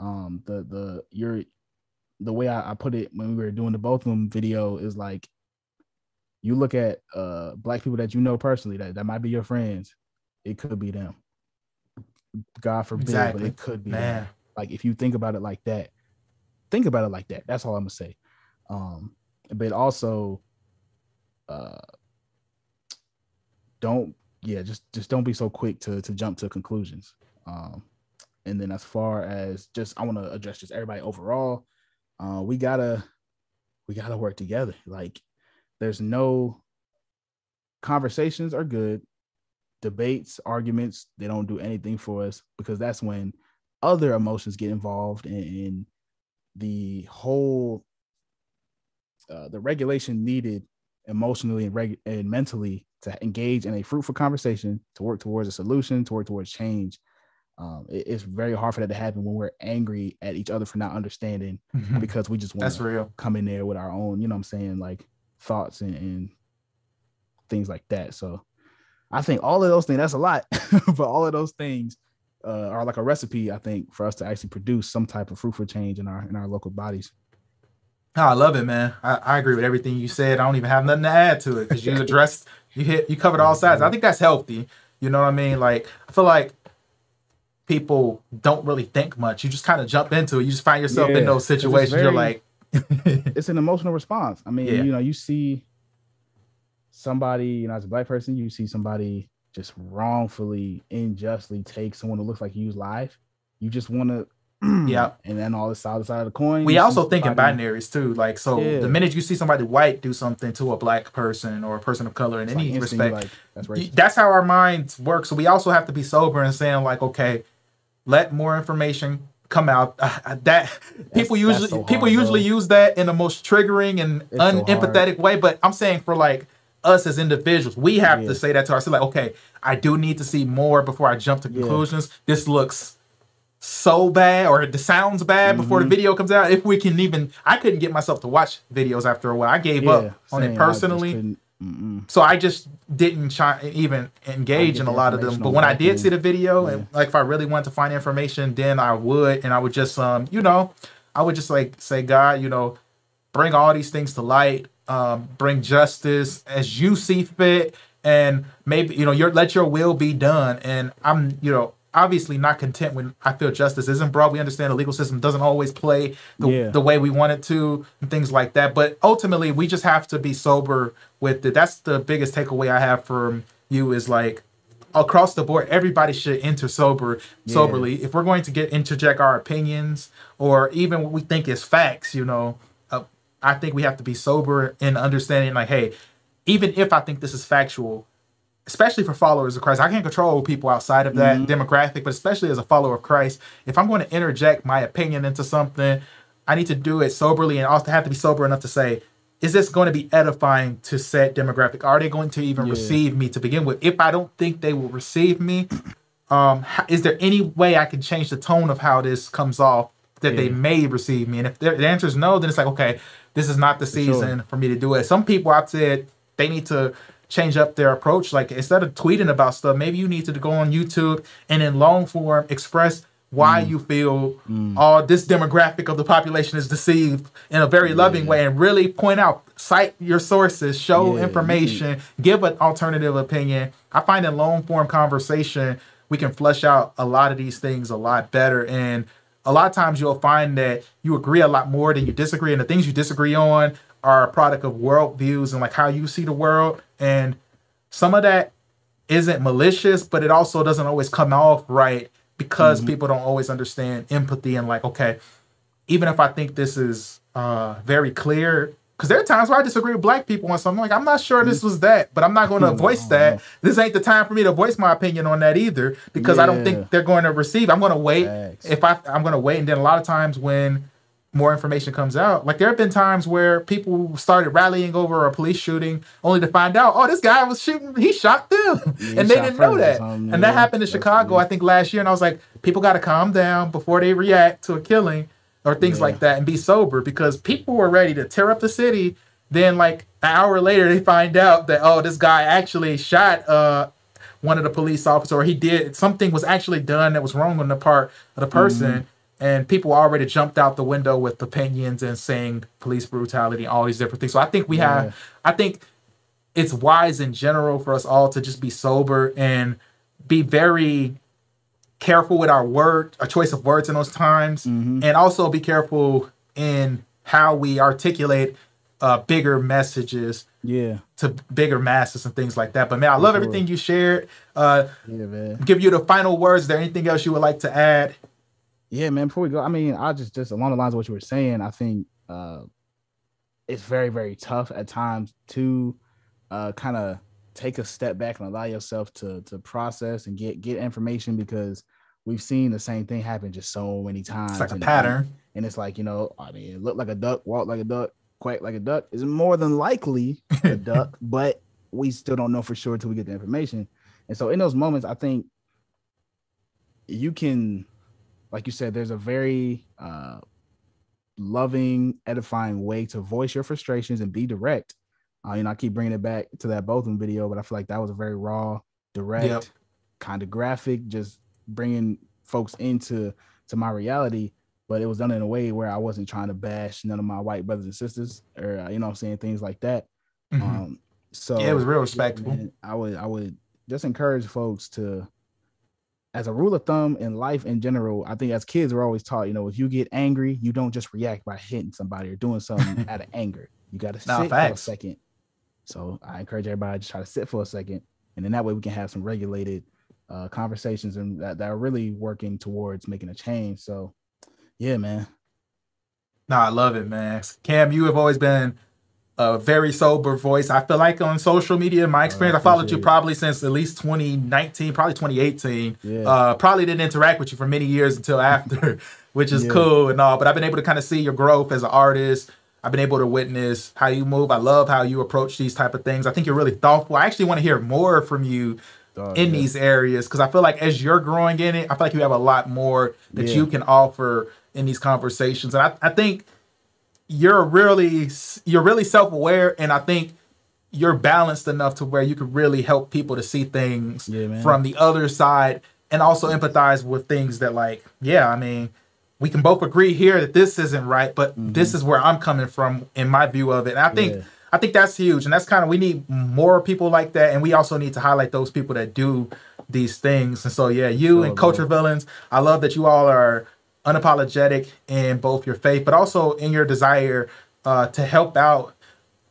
Um, the the your the way I, I put it when we were doing the Botham video is like, you look at uh Black people that you know personally, that, that might be your friends, it could be them. God forbid, exactly. but it could be Man. them. Like, if you think about it like that, think about it like that. That's all I'm gonna say. Um, but also uh don't yeah, just just don't be so quick to to jump to conclusions. Um, and then as far as just, I want to address just everybody overall, uh, we gotta, we gotta work together. Like, there's no, conversations are good. Debates, arguments, they don't do anything for us, because that's when other emotions get involved, and, and the whole, uh, the regulation needed emotionally and, reg- and mentally to engage in a fruitful conversation, to work towards a solution, to work towards change. Um, it, it's very hard for that to happen when we're angry at each other for not understanding, mm-hmm. because we just want to come in there with our own, you know what I'm saying, like thoughts and, and things like that. So I think all of those things, that's a lot, but all of those things uh, are like a recipe, I think, for us to actually produce some type of fruitful change in our in our local bodies. Oh, I love it, man. I, I agree with everything you said. I don't even have nothing to add to it, because you addressed, you hit, you covered all sides. I think that's healthy. You know what I mean? Like, I feel like people don't really think much. You just kind of jump into it. You just find yourself yeah, in those situations. Very, you're like, it's an emotional response. I mean, yeah. you know, you see somebody, you know, as a black person, you see somebody just wrongfully, unjustly take someone who looks like you live. You just want to. Yeah, and then all the other side of the coin. We also think in binaries too. Like, so yeah. the minute you see somebody white do something to a black person or a person of color in it's any like respect, like, that's, you, that's how our minds work. So we also have to be sober and saying like, okay, let more information come out. Uh, that that's, people usually so hard, people usually bro. use that in the most triggering and unempathetic so way. But I'm saying for like us as individuals, we have yeah. to say that to ourselves. Like, okay, I do need to see more before I jump to conclusions. Yeah. This looks so bad, or it sounds bad mm-hmm. before the video comes out. If we can even, I couldn't get myself to watch videos after a while. I gave yeah, up on it personally. I mm-mm. So I just didn't try, even engage in a lot of them. But when I did see the video, yeah. and like if I really wanted to find information, then I would, and I would just, um, you know, I would just like say, God, you know, bring all these things to light, um, bring justice as you see fit, and maybe, you know, your let your will be done. And I'm, you know, obviously not content when I feel justice isn't brought. We understand the legal system doesn't always play the, yeah. the way we want it to and things like that. But ultimately, we just have to be sober with it. That's the biggest takeaway I have from you is like across the board, everybody should enter sober, yeah. soberly. If we're going to get interject our opinions or even what we think is facts, you know, uh, I think we have to be sober in understanding like, hey, even if I think this is factual, especially for followers of Christ, I can't control people outside of that mm-hmm. demographic, but especially as a follower of Christ, if I'm going to interject my opinion into something, I need to do it soberly and also have to be sober enough to say, is this going to be edifying to said demographic? Are they going to even yeah. receive me to begin with? If I don't think they will receive me, um, is there any way I can change the tone of how this comes off that yeah. they may receive me? And if the answer is no, then it's like, okay, this is not the season for, sure. for me to do it. Some people I've said they need to change up their approach. Like instead of tweeting about stuff, maybe you need to go on YouTube and in long form express why mm. you feel mm. all this demographic of the population is deceived in a very yeah. loving way, and really point out, cite your sources, show yeah. information, mm-hmm. give an alternative opinion. I find in long form conversation, we can flesh out a lot of these things a lot better. And a lot of times you'll find that you agree a lot more than you disagree. And the things you disagree on are a product of worldviews and like how you see the world. And some of that isn't malicious, but it also doesn't always come off right because mm-hmm. people don't always understand empathy and like, okay, even if I think this is uh, very clear, because there are times where I disagree with black people on something. Like, I'm not sure this was that, but I'm not going to voice that. This ain't the time for me to voice my opinion on that either, because yeah. I don't think they're going to receive. I'm going to wait. Thanks. If I, I'm going to wait. And then a lot of times when more information comes out. Like there have been times where people started rallying over a police shooting only to find out, oh, this guy was shooting, he shot them. Yeah, he and they didn't know that. And that happened in Chicago, I think last year. And I was like, people got to calm down before they react to a killing or things yeah. like that and be sober, because people were ready to tear up the city. Then like an hour later, they find out that, oh, this guy actually shot uh, one of the police officers, or he did, something was actually done that was wrong on the part of the person. Mm-hmm. And people already jumped out the window with opinions and saying police brutality, all these different things. So I think we have, yeah. I think it's wise in general for us all to just be sober and be very careful with our word, our choice of words in those times. Mm-hmm. And also be careful in how we articulate uh, bigger messages yeah. to bigger masses and things like that. But man, I love sure. everything you shared. Uh, yeah, man. Give you the final words. Is there anything else you would like to add? Yeah, man, before we go, I mean, I just, just along the lines of what you were saying, I think uh, it's very, very tough at times to uh, kind of take a step back and allow yourself to to process and get, get information, because we've seen the same thing happen just so many times. It's like a pattern. And it's like, you know, I mean, it looked like a duck, walked like a duck, quack like a duck. It's more than likely a duck, but we still don't know for sure until we get the information. And so in those moments, I think you can... Like you said, there's a very uh, loving, edifying way to voice your frustrations and be direct. Uh, you know, I keep bringing it back to that Botham video, but I feel like that was a very raw, direct, yep. kind of graphic, just bringing folks into to my reality. But it was done in a way where I wasn't trying to bash none of my white brothers and sisters, or uh, you know, what I'm saying, things like that. Mm-hmm. Um, so yeah, it was real respectful. Man, I would, I would just encourage folks to as a rule of thumb in life in general, I think as kids, we're always taught, you know, if you get angry, you don't just react by hitting somebody or doing something out of anger. You got to sit no, for a second. So I encourage everybody to just try to sit for a second. And then that way we can have some regulated uh, conversations and that, that are really working towards making a change. So, yeah, man. No, I love it, man. Cam, you have always been a very sober voice. I feel like on social media, in my experience, oh, I, I followed you probably since at least twenty nineteen, probably twenty eighteen. Yeah. Uh, probably didn't interact with you for many years until after, which is yeah. cool and all. But I've been able to kind of see your growth as an artist. I've been able to witness how you move. I love how you approach these type of things. I think you're really thoughtful. I actually want to hear more from you oh, in yeah. these areas, because I feel like as you're growing in it, I feel like you have a lot more that yeah. you can offer in these conversations. And I, I think you're really you're really self-aware, and I think you're balanced enough to where you could really help people to see things yeah, from the other side and also empathize with things that, like, yeah, I mean, we can both agree here that this isn't right, but mm-hmm. this is where I'm coming from in my view of it. And I think yeah. I think that's huge. And that's kind of, we need more people like that. And we also need to highlight those people that do these things. And so, yeah, you oh, and Culture man. Villains, I love that you all are unapologetic in both your faith, but also in your desire uh, to help out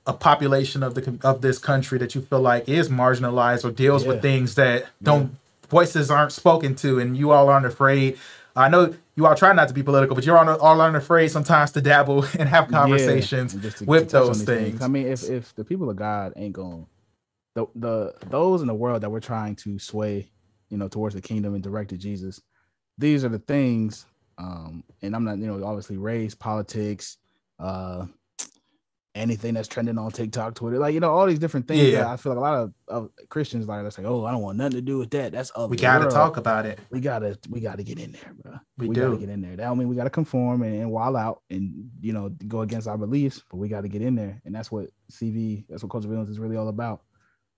a population of the of this country that you feel like is marginalized or deals yeah. with things that don't yeah. voices aren't spoken to, and you all aren't afraid. I know you all try not to be political, but you're all unafraid sometimes to dabble and have conversations yeah, and with those things. things. I mean, if if the people of God ain't going, the the those in the world that we're trying to sway, you know, towards the kingdom and direct to Jesus, these are the things. Um, and I'm not, you know, obviously race, politics, uh, anything that's trending on TikTok, Twitter, like, you know, all these different things. Yeah. That I feel like a lot of, of Christians like that's like, oh, I don't want nothing to do with that. That's up. We gotta world. talk about it. We gotta, we gotta get in there, bro. We, we do. gotta get in there. That don't mean we gotta conform and, and wild out and, you know, go against our beliefs, but we gotta get in there, and that's what C V, that's what Culture Villains is really all about.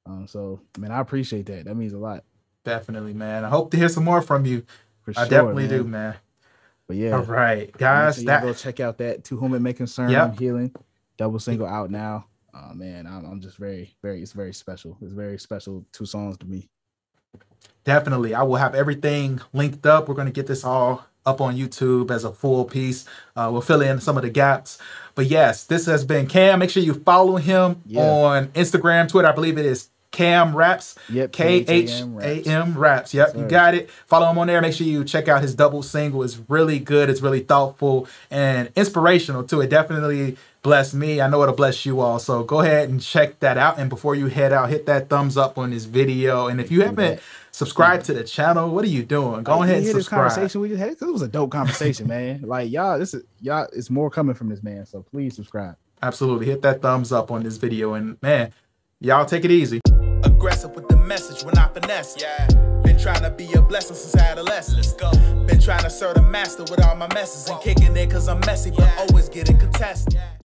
Um, so, man, I appreciate that. That means a lot. Definitely, man. I hope to hear some more from you. For sure, I definitely man. do, man. But yeah, all right, guys, sure that go check out that To Whom It May Concern yep. Healing double single out now. Oh man, I'm, I'm just very, very, it's very special. It's very special two songs to me. Definitely, I will have everything linked up. We're gonna get this all up on YouTube as a full piece. Uh, we'll fill in some of the gaps. But yes, this has been Cam. Make sure you follow him yeah. on Instagram, Twitter. I believe it is Cam Raps, yep, K H A M Raps. Yep, Sorry. you got it. Follow him on there. Make sure you check out his double single. It's really good. It's really thoughtful and inspirational, too. It definitely blessed me. I know it'll bless you all. So go ahead and check that out. And before you head out, hit that thumbs up on this video. And if you haven't subscribed to the channel, what are you doing? Go oh, ahead and subscribe. This conversation we just had, it was a dope conversation, man. Like, y'all, this is y'all. It's more coming from this man. So please subscribe. Absolutely. Hit that thumbs up on this video. And, man, y'all take it easy. Aggressive with the message when I finesse. Yeah. Been trying to be a blessing since adolescence. Let's go. Been trying to serve the master with all my messages. And kicking it cause I'm messy, but yeah. always getting contested. Yeah.